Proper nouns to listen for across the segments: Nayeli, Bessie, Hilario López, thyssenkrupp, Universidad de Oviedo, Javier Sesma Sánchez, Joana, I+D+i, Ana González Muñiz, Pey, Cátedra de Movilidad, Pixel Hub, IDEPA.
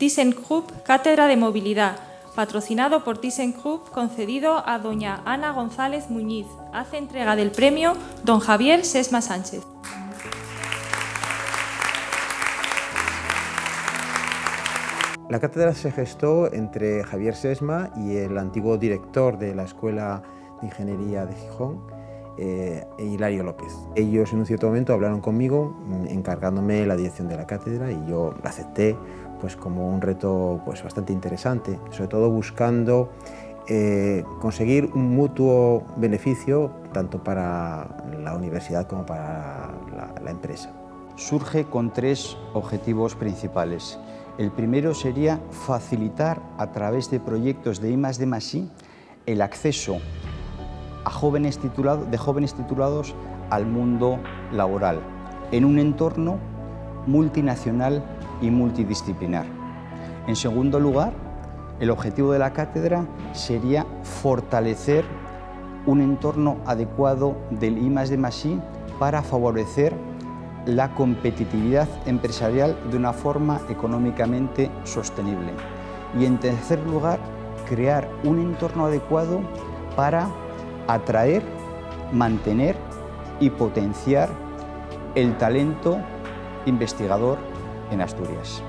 thyssenkrupp, Cátedra de Movilidad, patrocinado por thyssenkrupp, concedido a doña Ana González Muñiz. Hace entrega del premio don Javier Sesma Sánchez. La cátedra se gestó entre Javier Sesma y el antiguo director de la Escuela de Ingeniería de Gijón, Hilario López. Ellos en un cierto momento hablaron conmigo encargándome la dirección de la cátedra y yo la acepté pues, como un reto pues, bastante interesante, sobre todo buscando conseguir un mutuo beneficio tanto para la universidad como para la empresa. Surge con tres objetivos principales. El primero sería facilitar a través de proyectos de I+D+i el acceso a jóvenes titulados al mundo laboral en un entorno multinacional y multidisciplinar. En segundo lugar, el objetivo de la cátedra sería fortalecer un entorno adecuado del I+D+i para favorecer la competitividad empresarial de una forma económicamente sostenible. Y en tercer lugar, crear un entorno adecuado para atraer, mantener y potenciar el talento investigador en Asturias.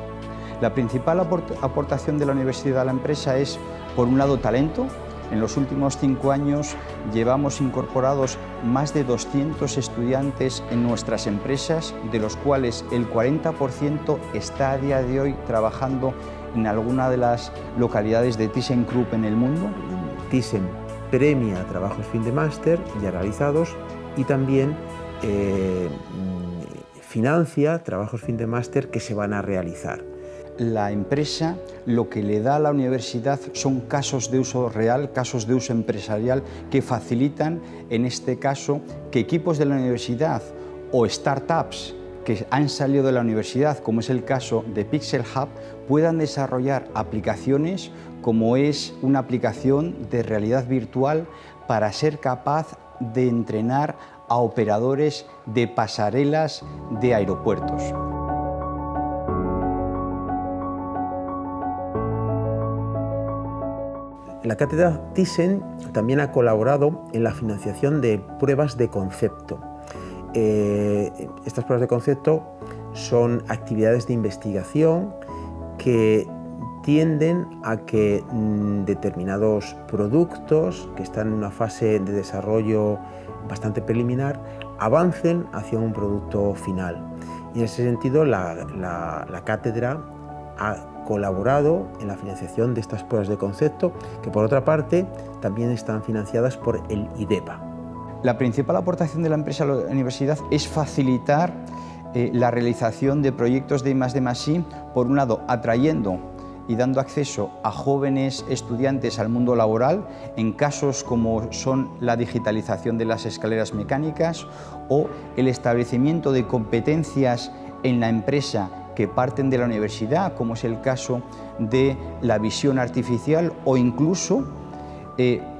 La principal aportación de la universidad a la empresa es, por un lado, talento. En los últimos 5 años llevamos incorporados más de 200 estudiantes en nuestras empresas, de los cuales el 40% está a día de hoy trabajando en alguna de las localidades de thyssenkrupp en el mundo. Thyssen premia trabajos fin de máster ya realizados y también financia trabajos fin de máster que se van a realizar. La empresa lo que le da a la universidad son casos de uso real, casos de uso empresarial que facilitan, en este caso, que equipos de la universidad o startups que han salido de la universidad, como es el caso de Pixel Hub, puedan desarrollar aplicaciones como es una aplicación de realidad virtual para ser capaz de entrenar a operadores de pasarelas de aeropuertos. La cátedra Thyssen también ha colaborado en la financiación de pruebas de concepto. Estas pruebas de concepto son actividades de investigación que tienden a que determinados productos que están en una fase de desarrollo bastante preliminar avancen hacia un producto final. Y en ese sentido la cátedra ha colaborado en la financiación de estas pruebas de concepto, que por otra parte también están financiadas por el IDEPA. La principal aportación de la empresa a la universidad es facilitar la realización de proyectos de I+D+i, por un lado atrayendo y dando acceso a jóvenes estudiantes al mundo laboral en casos como son la digitalización de las escaleras mecánicas o el establecimiento de competencias en la empresa que parten de la universidad, como es el caso de la visión artificial, o incluso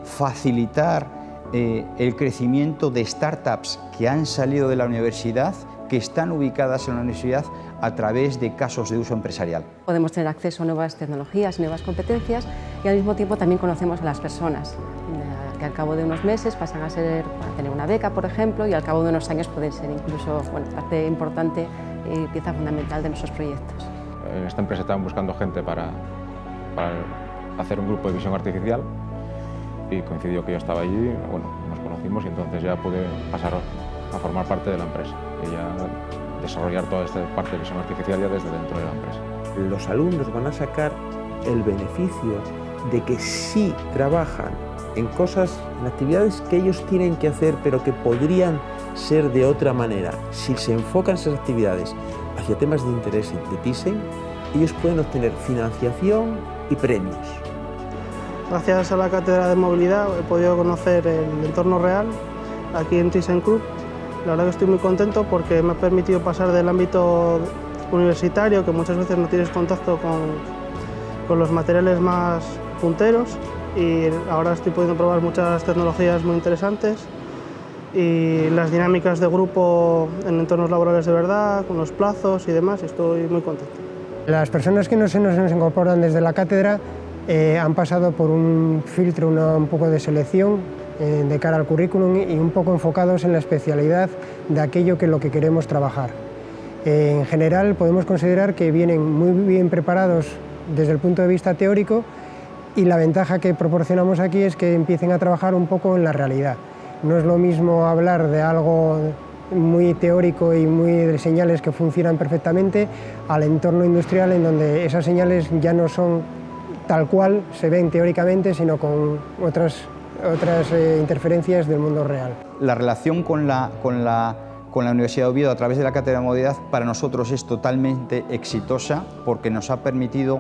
facilitar el crecimiento de startups que han salido de la universidad, que están ubicadas en la universidad a través de casos de uso empresarial. Podemos tener acceso a nuevas tecnologías, nuevas competencias y al mismo tiempo también conocemos a las personas que al cabo de unos meses pasan a tener una beca, por ejemplo, y al cabo de unos años pueden ser incluso parte importante y pieza fundamental de nuestros proyectos. En esta empresa estaban buscando gente para hacer un grupo de visión artificial y coincidió que yo estaba allí, bueno, nos conocimos y entonces ya pude pasar a formar parte de la empresa y ya desarrollar toda esta parte de visión artificial ya desde dentro de la empresa. Los alumnos van a sacar el beneficio de que sí trabajan en cosas, en actividades que ellos tienen que hacer pero que podrían ser de otra manera. Si se enfocan esas actividades hacia temas de interés de Thyssen, ellos pueden obtener financiación y premios. Gracias a la Cátedra de Movilidad he podido conocer el entorno real aquí en thyssenkrupp. La verdad que estoy muy contento porque me ha permitido pasar del ámbito universitario, que muchas veces no tienes contacto con los materiales más punteros, y ahora estoy pudiendo probar muchas tecnologías muy interesantes y las dinámicas de grupo en entornos laborales de verdad, con los plazos y demás, y estoy muy contento. Las personas que no se nos incorporan desde la cátedra han pasado por un filtro, un poco de selección de cara al currículum y un poco enfocados en la especialidad de aquello que es lo que queremos trabajar. En general podemos considerar que vienen muy bien preparados desde el punto de vista teórico y la ventaja que proporcionamos aquí es que empiecen a trabajar un poco en la realidad. No es lo mismo hablar de algo muy teórico y muy de señales que funcionan perfectamente al entorno industrial en donde esas señales ya no son tal cual se ven teóricamente, sino con otras interferencias del mundo real. La relación con la Universidad de Oviedo a través de la Cátedra de Movilidad para nosotros es totalmente exitosa porque nos ha permitido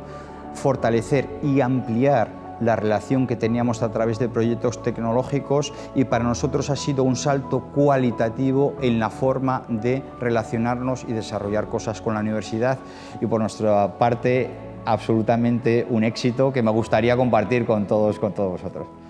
fortalecer y ampliar la relación que teníamos a través de proyectos tecnológicos y para nosotros ha sido un salto cualitativo en la forma de relacionarnos y desarrollar cosas con la universidad y por nuestra parte absolutamente un éxito que me gustaría compartir con todos vosotros.